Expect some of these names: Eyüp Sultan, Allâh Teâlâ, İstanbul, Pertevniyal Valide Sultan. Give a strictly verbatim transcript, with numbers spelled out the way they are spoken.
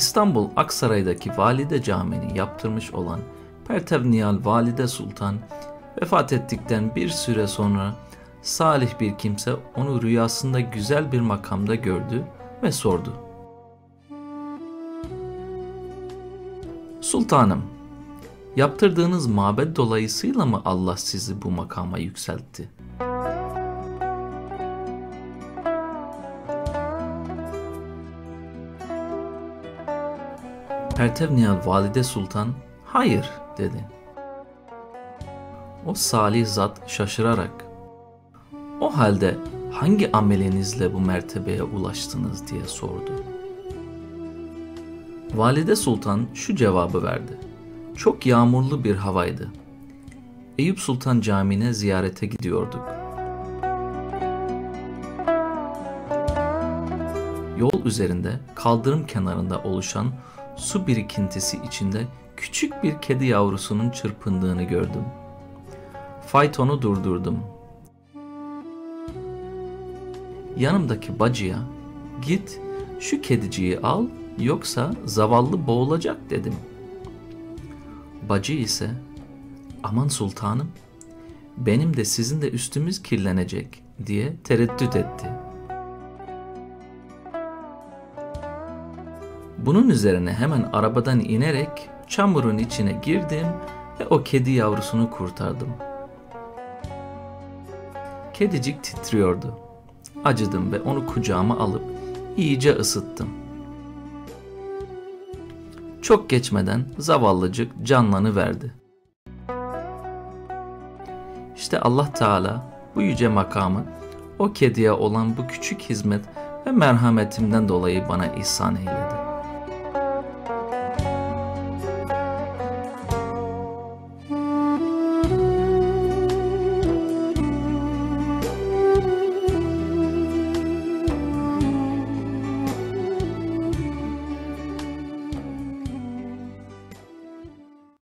İstanbul Aksaray'daki Valide Camii'ni yaptırmış olan Pertevniyal Valide Sultan vefat ettikten bir süre sonra salih bir kimse onu rüyasında güzel bir makamda gördü ve sordu: "Sultanım, yaptırdığınız mabet dolayısıyla mı Allah sizi bu makama yükseltti?" Pertevniyal Valide Sultan, "Hayır," dedi. O salih zat şaşırarak, "O halde hangi amelinizle bu mertebeye ulaştınız?" diye sordu. Valide Sultan şu cevabı verdi. Çok yağmurlu bir havaydı. Eyüp Sultan Camii'ne ziyarete gidiyorduk. Yol üzerinde kaldırım kenarında oluşan su birikintisi içinde küçük bir kedi yavrusunun çırpındığını gördüm. Faytonu durdurdum. Yanımdaki bacıya, "Git şu kediciyi al, yoksa zavallı boğulacak," dedim. Bacı ise, "Aman sultanım, benim de sizin de üstümüz kirlenecek," diye tereddüt etti. Bunun üzerine hemen arabadan inerek çamurun içine girdim ve o kedi yavrusunu kurtardım. Kedicik titriyordu. Acıdım ve onu kucağıma alıp iyice ısıttım. Çok geçmeden zavallıcık canlanıverdi. İşte Allah Teala bu yüce makamı o kediye olan bu küçük hizmet ve merhametimden dolayı bana ihsan eyledi.